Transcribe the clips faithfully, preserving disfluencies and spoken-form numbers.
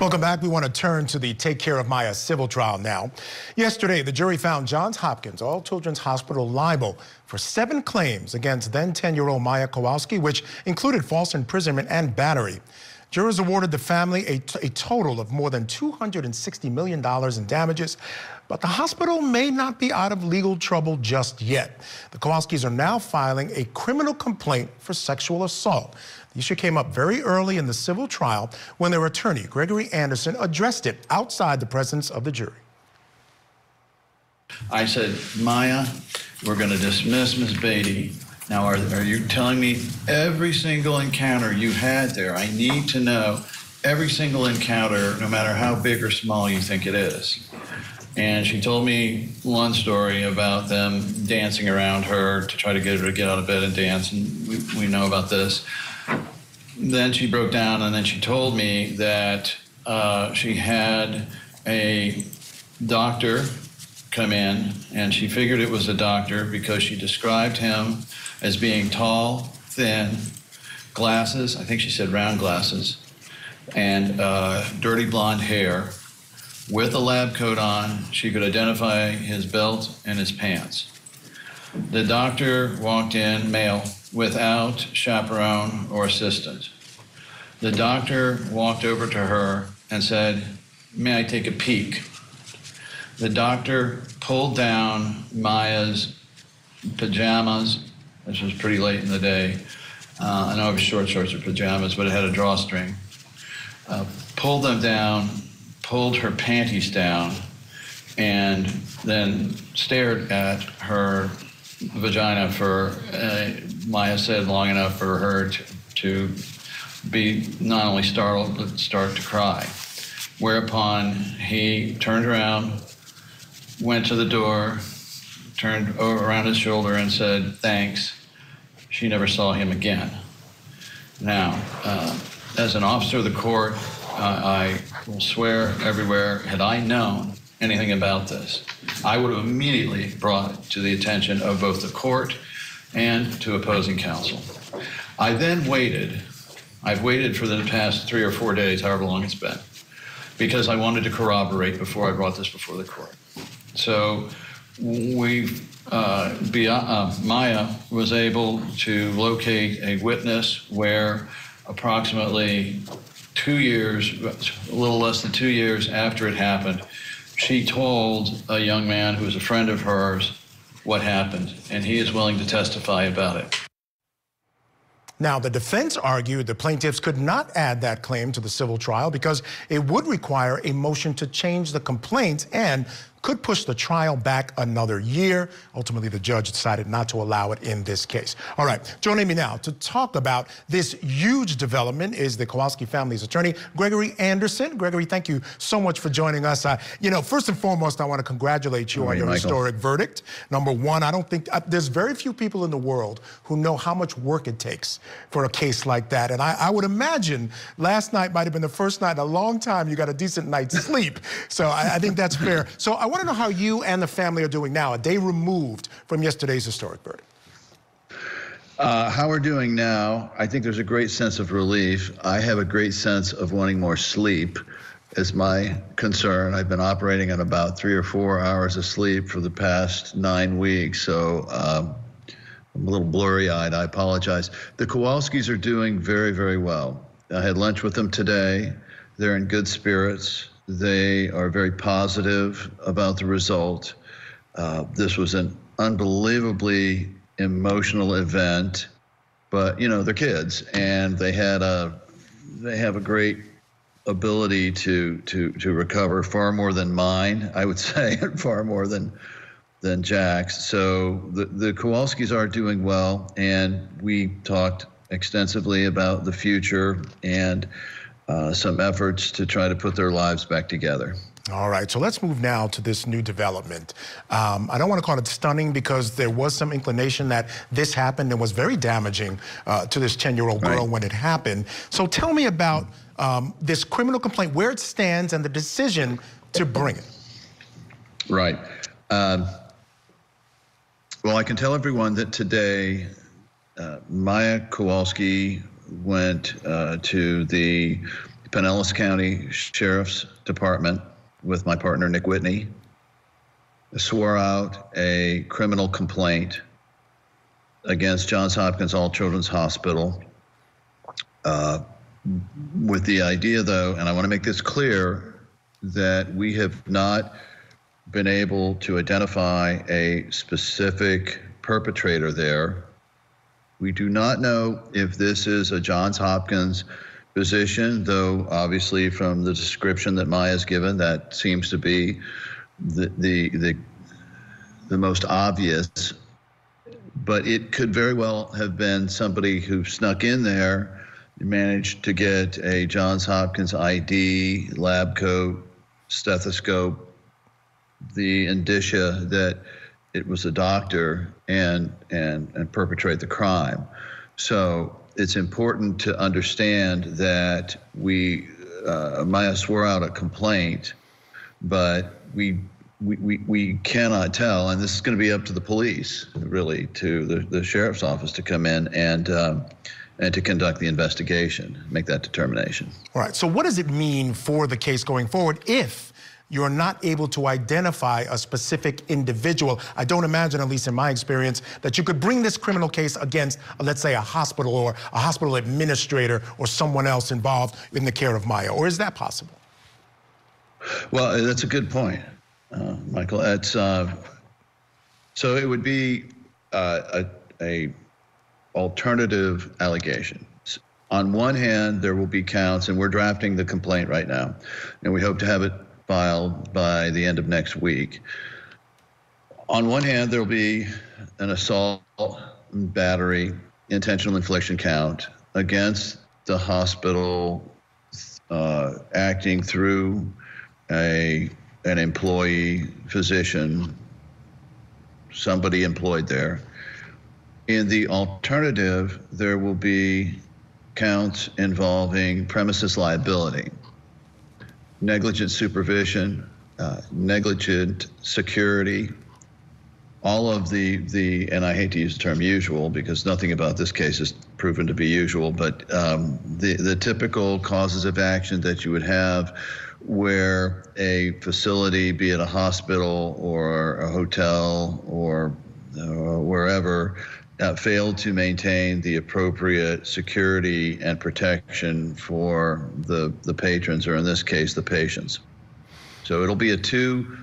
Welcome back. We want to turn to the Take Care of Maya civil trial now. Yesterday, the jury found Johns Hopkins All Children's Hospital liable for seven claims against then ten-year-old Maya Kowalski, which included false imprisonment and battery. Jurors awarded the family a, t a total of more than two hundred sixty million dollars in damages, but the hospital may not be out of legal trouble just yet. The Kowalskis are now filing a criminal complaint for sexual assault. The issue came up very early in the civil trial when their attorney, Gregory Anderson, addressed it outside the presence of the jury. I said, Maya, we're going to dismiss Miss Beatty. Now, are, are you telling me every single encounter you had there? I need to know every single encounter, no matter how big or small you think it is. And she told me one story about them dancing around her to try to get her to get out of bed and dance, and we, we know about this. Then she broke down, and then she told me that uh, she had a doctor come in, and she figured it was a doctor because she described him as being tall, thin, glasses, I think she said round glasses, and uh, dirty blonde hair, with a lab coat on. She could identify his belt and his pants. The doctor walked in, male, without chaperone or assistant. The doctor walked over to her and said, "May I take a peek?" The doctor pulled down Maya's pajamas. This was pretty late in the day. Uh, I know it was short shorts or pajamas, but it had a drawstring. Uh, pulled them down, pulled her panties down, and then stared at her vagina for, uh, Maya said, long enough for her to, to be not only startled, but start to cry. Whereupon he turned around, went to the door, turned over around his shoulder and said, "Thanks." She never saw him again. Now, uh, as an officer of the court, uh, I will swear everywhere, had I known anything about this, I would have immediately brought it to the attention of both the court and to opposing counsel. I then waited. I've waited for the past three or four days, however long it's been, because I wanted to corroborate before I brought this before the court. So we, uh, uh, Maya was able to locate a witness where approximately two years, a little less than two years after it happened, she told a young man who was a friend of hers what happened, and he is willing to testify about it. Now, the defense argued the plaintiffs could not add that claim to the civil trial because it would require a motion to change the complaint and could push the trial back another year. Ultimately, the judge decided not to allow it in this case. All right, joining me now to talk about this huge development is the Kowalski family's attorney, Gregory Anderson. Gregory, thank you so much for joining us. Uh, you know, first and foremost, I want to congratulate you on your historic verdict. Number one, I don't think, uh, there's very few people in the world who know how much work it takes for a case like that. And I, I would imagine last night might have been the first night in a long time you got a decent night's sleep. So I, I think that's fair. So I I want to know how you and the family are doing now, a day removed from yesterday's historic verdict. Uh, how we're doing now, I think there's a great sense of relief. I have a great sense of wanting more sleep is my concern. I've been operating on about three or four hours of sleep for the past nine weeks, so um, I'm a little blurry-eyed. I apologize. The Kowalskis are doing very, very well. I had lunch with them today. They're in good spirits. They are very positive about the result. Uh, this was an unbelievably emotional event, but you know, they're kids and they had a, they have a great ability to, to, to recover, far more than mine, I would say, and far more than, than Jack's. So the, the Kowalskis are doing well, and we talked extensively about the future and Uh, some efforts to try to put their lives back together. All right, so let's move now to this new development. Um, I don't want to call it stunning because there was some inclination that this happened and was very damaging uh, to this ten-year-old girl, right, when it happened. So tell me about um, this criminal complaint, where it stands, and the decision to bring it. Right. Um, well, I can tell everyone that today uh, Maya Kowalski went uh, to the Pinellas County Sheriff's Department with my partner, Nick Whitney, swore out a criminal complaint against Johns Hopkins All Children's Hospital uh, with the idea, though, and I want to make this clear, that we have not been able to identify a specific perpetrator there. We do not know if this is a Johns Hopkins physician, though obviously from the description that Maya's given, that seems to be the the the, the most obvious. But it could very well have been somebody who snuck in there, managed to get a Johns Hopkins I D, lab coat, stethoscope, the indicia that it was a doctor, and and and perpetrate the crime. So it's important to understand that we, uh, Maya swore out a complaint, but we, we we we cannot tell, and this is going to be up to the police, really, to the, the sheriff's office to come in and um, and to conduct the investigation, make that determination. All right, so what does it mean for the case going forward if you're not able to identify a specific individual? I don't imagine, at least in my experience, that you could bring this criminal case against, let's say, a hospital or a hospital administrator or someone else involved in the care of Maya, or is that possible? Well, that's a good point, uh, Michael. That's, uh, so it would be uh, a, a alternative allegation. On one hand, there will be counts, and we're drafting the complaint right now, and we hope to have it filed by the end of next week. On one hand, there'll be an assault, battery, intentional infliction count against the hospital uh, acting through a an employee physician, somebody employed there. In the alternative, there will be counts involving premises liability, negligent supervision, uh, negligent security, all of the, the, and I hate to use the term usual because nothing about this case is proven to be usual, but um, the, the typical causes of action that you would have where a facility, be it a hospital or a hotel or uh, wherever, uh, failed to maintain the appropriate security and protection for the the patrons, or in this case, the patients. So it'll be a two,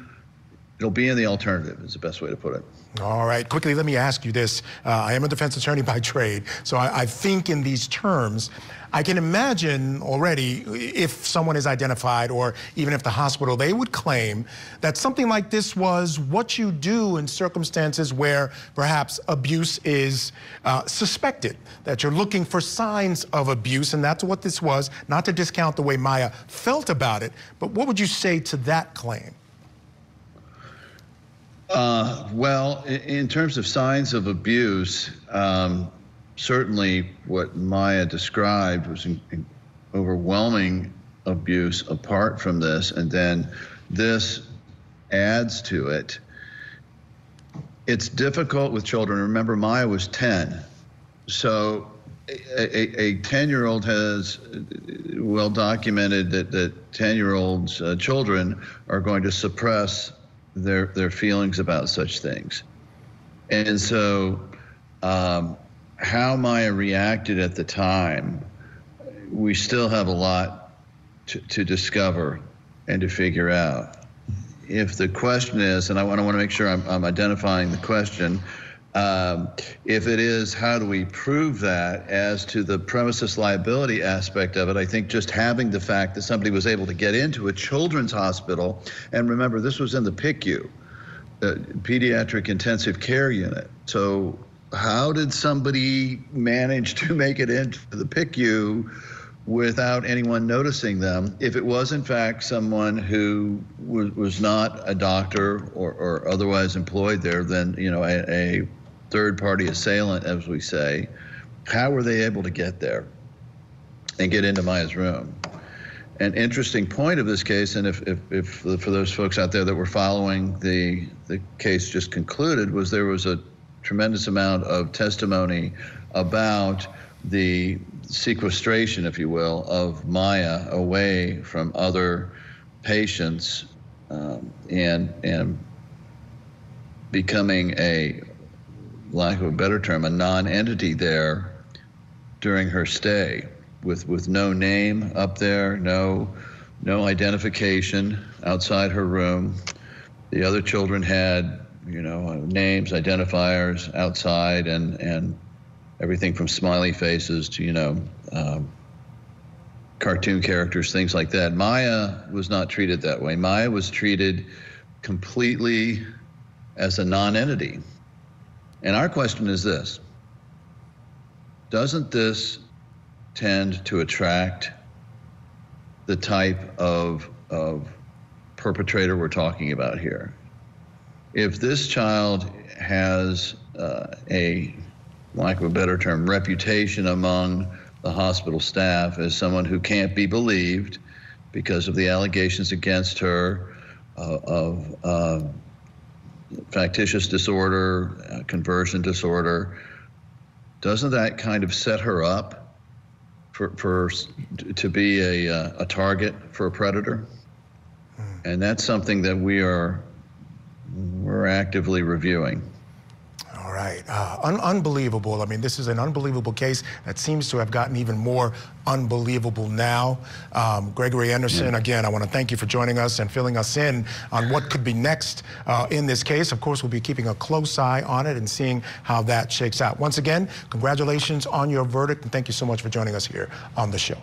it'll be in the alternative is the best way to put it. All right, quickly, let me ask you this. Uh, I am a defense attorney by trade, so I, I think in these terms, I can imagine already if someone is identified or even if the hospital, they would claim that something like this was what you do in circumstances where perhaps abuse is uh, suspected, that you're looking for signs of abuse, and that's what this was, not to discount the way Maya felt about it, but what would you say to that claim? Uh, well, in terms of signs of abuse, um, certainly what Maya described was in, in overwhelming abuse apart from this, and then this adds to it. It's difficult with children. Remember, Maya was ten. So a ten-year-old has well documented that, that ten-year-olds, uh, children are going to suppress their their feelings about such things. And so um, how Maya reacted at the time, we still have a lot to, to discover and to figure out. If the question is, and I want, I want to make sure I'm, I'm identifying the question, um, if it is how do we prove that as to the premises liability aspect of it, I think just having the fact that somebody was able to get into a children's hospital, and remember this was in the P I C U, the Pediatric Intensive Care Unit. So how did somebody manage to make it into the P I C U without anyone noticing them, if it was in fact someone who was, was not a doctor or, or otherwise employed there, then, you know, a, a third-party assailant, as we say? How were they able to get there and get into Maya's room? An interesting point of this case, and if, if, if for those folks out there that were following the, the case just concluded, was there was a tremendous amount of testimony about the sequestration, if you will, of Maya away from other patients um, and and becoming a, lack of a better term, a non-entity there during her stay, with with no name up there, no no identification outside her room. The other children had, you know, names, identifiers outside, and and everything from smiley faces to, you know, um, cartoon characters, things like that. Maya was not treated that way. Maya was treated completely as a non-entity. And our question is this: doesn't this tend to attract the type of, of perpetrator we're talking about here? If this child has uh, a, lack of a better term, reputation among the hospital staff as someone who can't be believed because of the allegations against her uh, of uh, factitious disorder, uh, conversion disorder, doesn't that kind of set her up for, for to be a, uh, a target for a predator? And that's something that we are, we're actively reviewing. All right. Uh, un unbelievable. I mean, this is an unbelievable case that seems to have gotten even more unbelievable now. Um, Gregory Anderson, again, I want to thank you for joining us and filling us in on what could be next uh, in this case. Of course, we'll be keeping a close eye on it and seeing how that shakes out. Once again, congratulations on your verdict, and thank you so much for joining us here on the show.